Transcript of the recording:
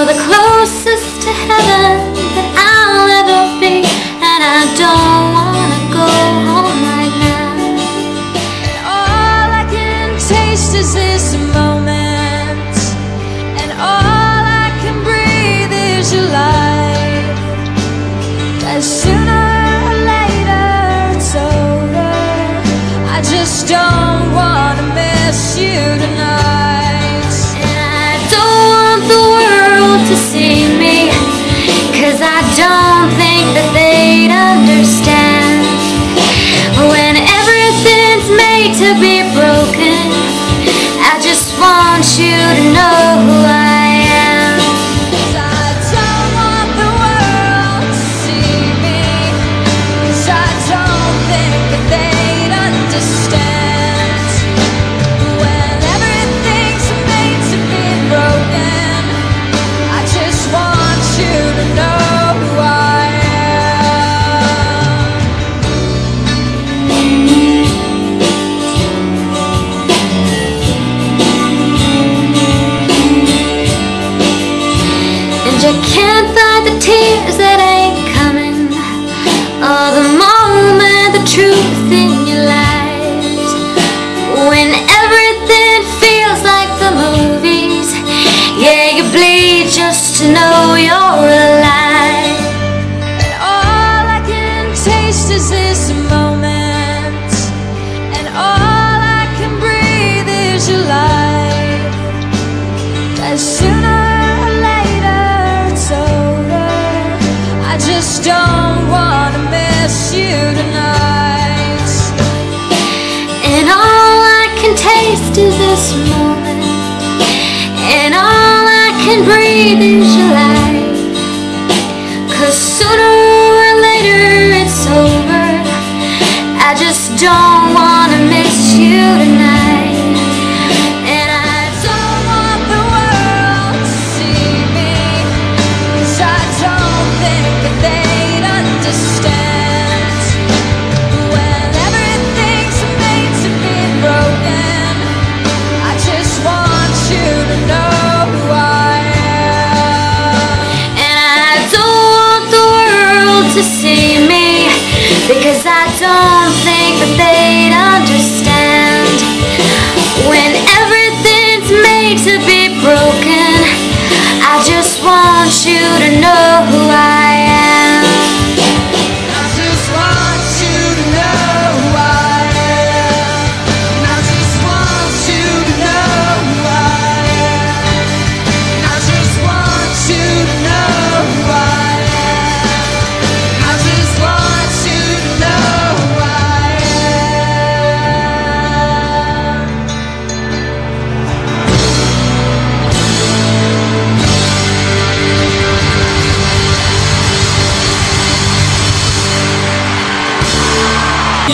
You're the closest to heaven that I'll ever be, and I don't wanna go home right now. And all I can taste is this moment, and all I can breathe is your light. That sooner or later it's over. I just don't wanna miss you tonight. To be broken, I just want you to know who I am. 'Cause I don't want the world to see me, 'cause I don't think that they'd understand. When everything's made to be broken, I just want you to know who I am. I can't fight the tears that ain't coming, or the moment, the truth in your lies. When everything feels like the movies, yeah, you bleed just to know you're alive. And all I can taste is this moment, and all I can breathe is your life. That sooner or later it's over. I just don't want to miss you tonight. And all I can taste is this moment, and all I can breathe is your life. 'Cause sooner or later it's over. I just don't